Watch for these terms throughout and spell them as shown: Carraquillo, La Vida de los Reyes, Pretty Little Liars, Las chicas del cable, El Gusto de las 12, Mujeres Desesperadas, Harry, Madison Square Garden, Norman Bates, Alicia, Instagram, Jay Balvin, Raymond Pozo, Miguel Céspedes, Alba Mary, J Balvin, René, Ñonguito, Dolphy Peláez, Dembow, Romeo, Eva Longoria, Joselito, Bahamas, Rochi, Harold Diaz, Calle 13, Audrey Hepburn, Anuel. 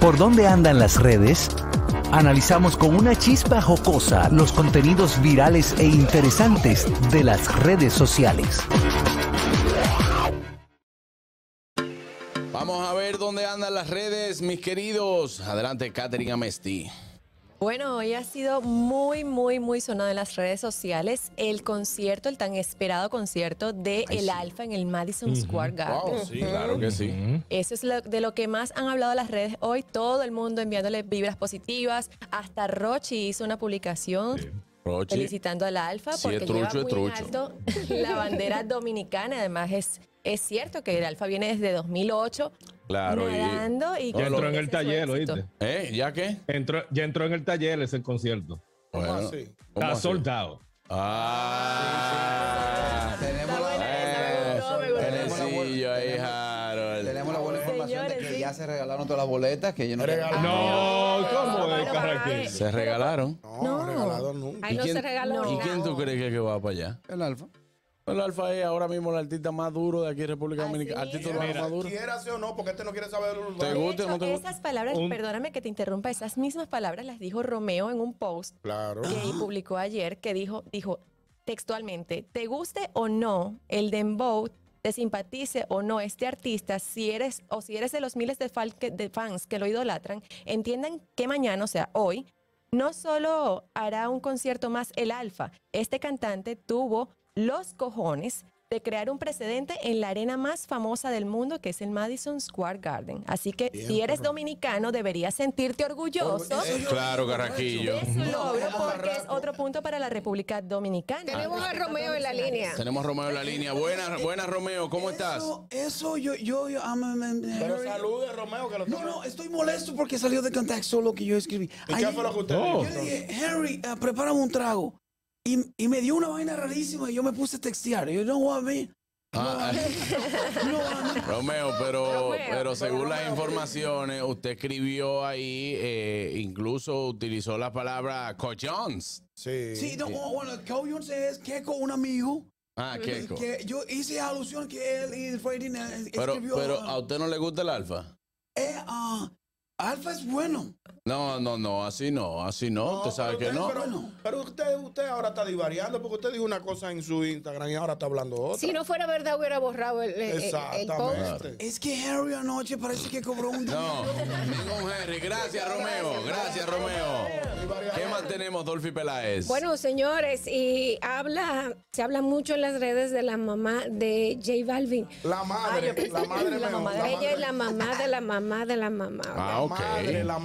por dónde andan las redes, analizamos con una chispa jocosa los contenidos virales e interesantes de las redes sociales. Vamos a ver dónde andan las redes, mis queridos. Adelante, Katherine Amestí. Bueno, hoy ha sido muy sonado en las redes sociales el concierto, el tan esperado concierto de El Alfa en el Madison Square Garden. Wow, sí, claro que sí. Eso es de lo que más han hablado las redes hoy, todo el mundo enviándole vibras positivas. Hasta Rochi hizo una publicación felicitando al Alfa porque lleva muy alto la bandera dominicana. Además, es cierto que El Alfa viene desde 2008. Claro, y ya entró en el taller, ¿oíste? ¿Ya qué? Ya entró en el taller ese concierto. Bueno, está soldado. Tenemos la buena información de que ya se regalaron todas las boletas. Que no, ¿cómo de carácter? Se regalaron. No, regalado nunca. Ahí no se regaló. ¿Y quién tú crees que va para allá? El Alfa. El Alfa es ahora mismo el artista más duro de aquí en República Dominicana. Artista más duro. Quieras o no, porque este no quiere saber de los lugares. ¿Te gusta o no te gusta? Esas palabras, perdóname que te interrumpa, esas mismas palabras las dijo Romeo en un post que publicó ayer, que dijo textualmente: te guste o no el Dembow, te simpatice o no este artista, si eres de los miles de fans que lo idolatran, entiendan que mañana, o sea, hoy, no solo hará un concierto más El Alfa, este cantante tuvo los cojones de crear un precedente en la arena más famosa del mundo, que es el Madison Square Garden. Así que si eres dominicano, deberías sentirte orgulloso. Claro, Carraquillo. Es un logro porque es otro punto para la República Dominicana. Tenemos a Romeo en la línea. Buenas, Romeo. ¿Cómo estás? Pero salude, Romeo. Que lo no, estoy molesto porque salió de contexto lo que yo escribí. ¿Qué fue lo que usted dijo? Yo dije, Harry, prepárame un trago. Y me dio una vaina rarísima y yo me puse a textear. Yo no voy a ver. Romeo, pero según las informaciones, usted escribió ahí, incluso utilizó la palabra cojones. Sí. Sí, bueno, cojones es Keco, un amigo. Keco. Que yo hice alusión que él y Freddy escribió. Pero ¿a usted no le gusta el Alfa? Alfa es bueno. No, así no. Usted sabe que no. Pero usted ahora está divariando porque usted dijo una cosa en su Instagram y ahora está hablando otra. Si no fuera verdad, hubiera borrado el post. Es que Harry anoche parece que cobró un dinero. No, ningún Harry. Gracias, Romeo. ¿Qué más tenemos, Dolphy Peláez? Bueno, señores, y se habla mucho en las redes de la mamá de Jay Balvin. La madre. Ella es la mamá de la mamá de la mamá. La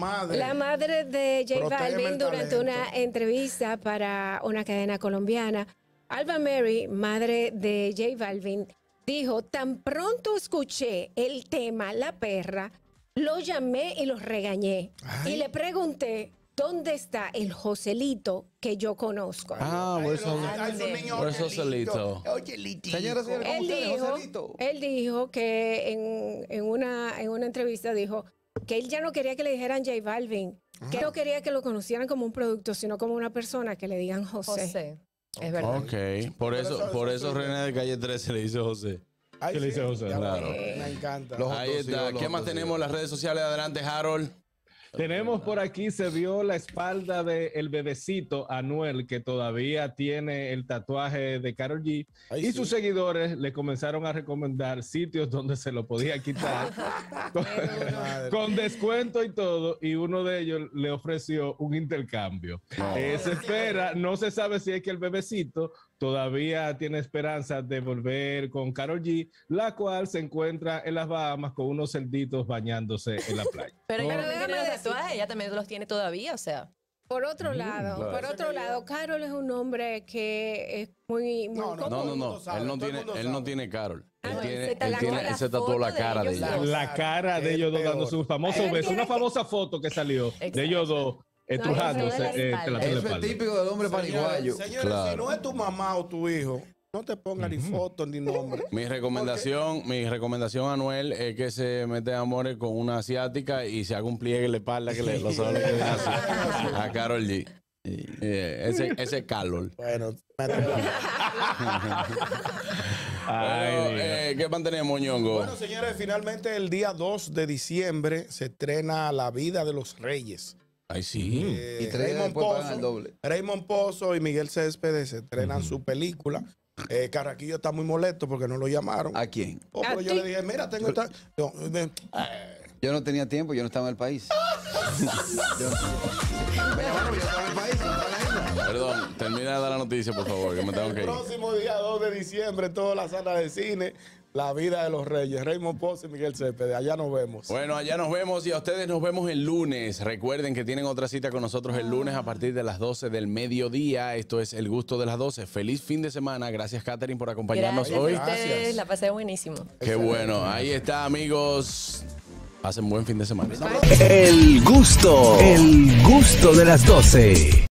madre de Jay Balvin durante una entrevista para una cadena colombiana. Alba Mary, madre de Jay Balvin, dijo: tan pronto escuché el tema La Perra, lo llamé y los regañé. Y le pregunté: ¿dónde está el Joselito que yo conozco? Joselito. Él dijo que en una entrevista dijo que él ya no quería que le dijeran J Balvin, que no quería que lo conocieran como un producto, sino como una persona, que le digan José. Es verdad. Ok, por eso René de Calle 13 le dice José. ¿Qué le dice José? Claro. Me encanta. Ahí está. ¿Qué más tenemos en las redes sociales? Adelante, Harold. Tenemos por aquí, se vio la espalda del bebecito Anuel, que todavía tiene el tatuaje de Karol G. Sus seguidores le comenzaron a recomendar sitios donde se lo podía quitar con descuento y todo, y uno de ellos le ofreció un intercambio. Se espera, no se sabe si es que el bebecito todavía tiene esperanza de volver con Karol G, la cual se encuentra en las Bahamas con unos cerditos bañándose en la playa. Pero ella también tiene los tatuajes, ella también los tiene todavía, o sea. Por otro lado, Karol es un hombre que es muy común. Él no tiene Karol. Él se tatuó la cara de ellos. La cara de ellos dos dando sus famosos besos. Una famosa foto que salió de ellos dos. Eso es típico del hombre paraguayo. Señores, si no es tu mamá o tu hijo, no te pongas ni fotos ni nombres. Mi recomendación a Anuel es que se mete amores con una asiática y se haga un pliegue en la espalda que le los ojos le hace a Karol G. Ese es Karol. Bueno, ¿Qué pan tenemos, Ñongo? Bueno, señores, finalmente el día 2 de diciembre se estrena La Vida de los Reyes. Ay, sí. Y Raymond Pozo y Miguel Céspedes se estrenan su película. Carraquillo está muy molesto porque no lo llamaron. ¿A quién? Oh, pero yo le dije, mira, tengo esta... Yo no tenía tiempo, yo no estaba en el país. Perdón, termina de dar la noticia, por favor, que me tengo que ir. El próximo día 2 de diciembre, toda la sala de cine, La Vida de los Reyes. Raymond Pozo y Miguel Céspedes, allá nos vemos. Bueno, allá nos vemos y a ustedes nos vemos el lunes. Recuerden que tienen otra cita con nosotros el lunes a partir de las 12 del mediodía. Esto es El Gusto de las 12. Feliz fin de semana. Gracias, Katherine, por acompañarnos hoy. Gracias. La pasé buenísimo. Qué bueno. Ahí está, amigos. Pasen buen fin de semana. El Gusto de las 12.